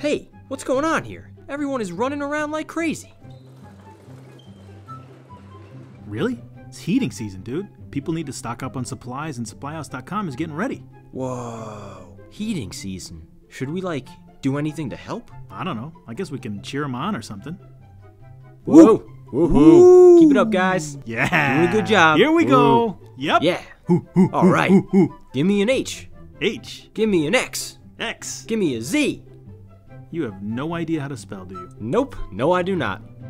Hey, what's going on here? Everyone is running around like crazy. Really? It's heating season, dude. People need to stock up on supplies, and SupplyHouse.com is getting ready. Whoa, heating season. Should we, like, do anything to help? I don't know. I guess we can cheer them on or something. Whoa! Woohoo! Keep it up, guys. Yeah. Doing a good job. Here we go. Yep. Yeah. All right. Give me an H. H. Give me an X. X. Give me a Z. You have no idea how to spell, do you? Nope. No, I do not.